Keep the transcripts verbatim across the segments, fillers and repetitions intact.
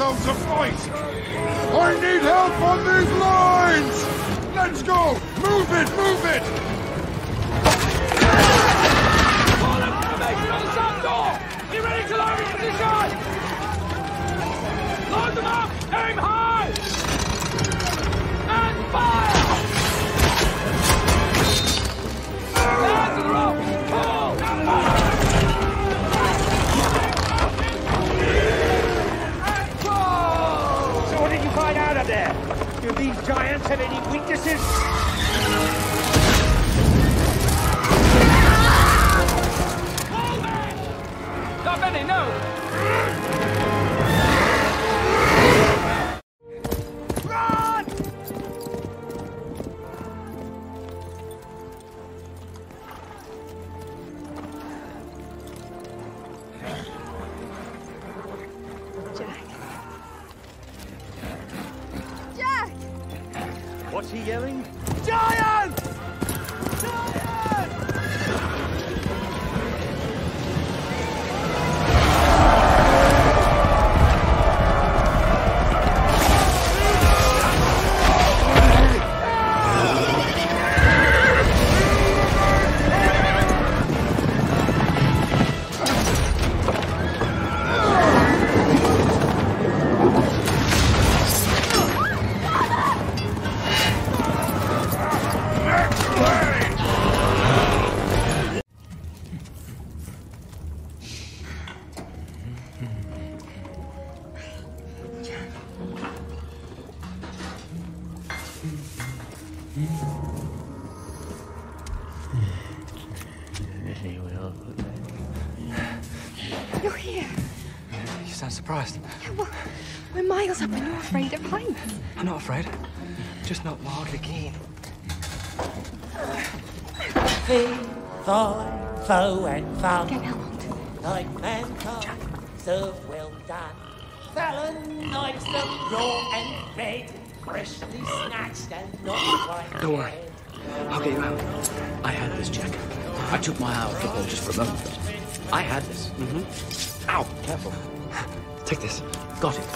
ourselves a fight! I need help on these lines! Let's go! Move it, move it! Formation on the south door! Be ready to load in position! Load them up! Aim high! And fire! Hands to the rope! Pull! Fire! There. Do these giants have any weaknesses? Hold it! Not many, no! Run! Jack. What's he yelling? Giants! Giants! Afraid. Just not wild again. Three, four, foe and foe. Get Elmont. Like mankind, serve well done. Felon knives the raw and red, freshly snatched and not quite. Don't worry. I'll get you out. I had this, Jack. I took my hour football just for a moment. I had this. Mm-hmm. Ow, careful. Take this. Got it.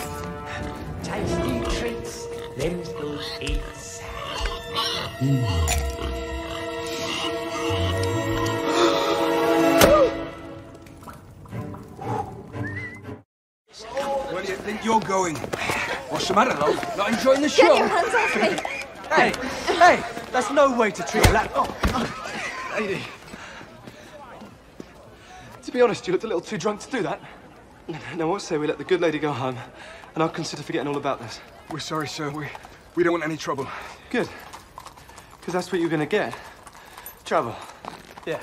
Tasty treats. Them's those eats. Mm. Where do you think you're going? What's the matter, though? Not enjoying the show? Get your hands off me. Hey, hey, that's no way to treat a lad. Oh, oh. Lady. To be honest, you looked a little too drunk to do that. Now, I'll say we let the good lady go home, and I'll consider forgetting all about this. We're sorry, sir. We, we don't want any trouble. Good. Because that's what you're going to get. Trouble. Yeah.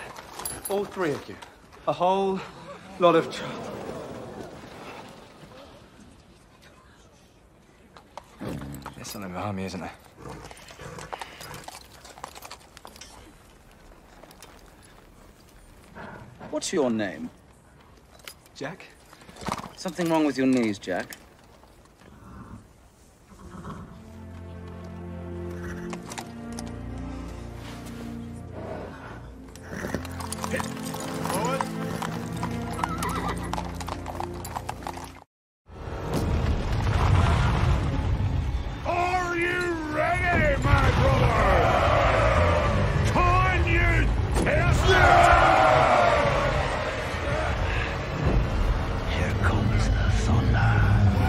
All three of you. A whole lot of trouble. There's something behind me, isn't there? What's your name? Jack. Something wrong with your knees, Jack. Here comes the thunder.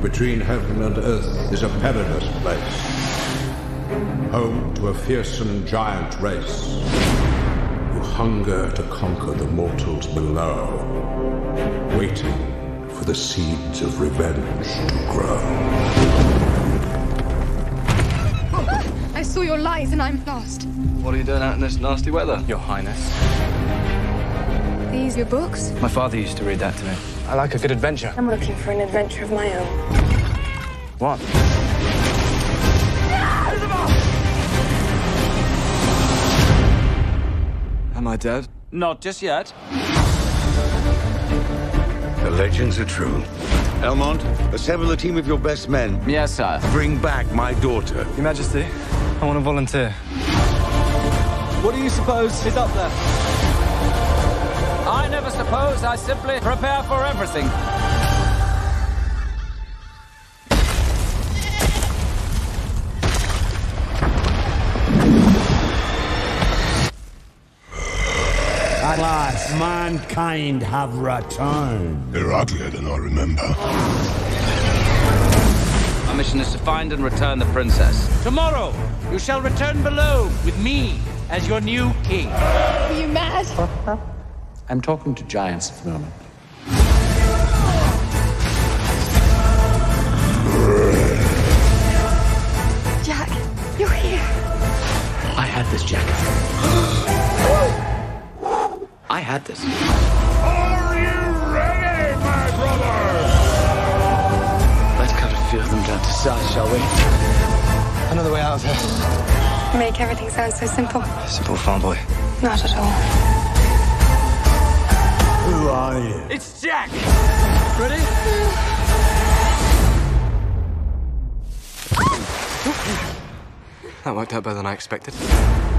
For between heaven and earth is a perilous place, home to a fearsome giant race who hunger to conquer the mortals below, waiting for the seeds of revenge to grow. I saw your lies and I'm lost. What are you doing out in this nasty weather, Your Highness? These your books? My father used to read that to me. I like a good adventure. I'm looking for an adventure of my own. What? Am I dead? Not just yet. The legends are true. Elmont, assemble a team of your best men. Yes, sir. Bring back my daughter. Your Majesty, I want to volunteer. What do you suppose is up there? I never suppose. I simply prepare for everything. At last, mankind have returned. They're uglier than I remember. Our mission is to find and return the princess. Tomorrow, you shall return below with me as your new king. Are you mad? I'm talking to giants at the moment. Jack, you're here. I had this jacket. I had this. Are you ready, my brother? Let's cut a few of them down to size, shall we? Another way out of here. You make everything sound so simple. Simple farm boy. Not at all. Who are you? It's Jack! Ready? That worked out better than I expected.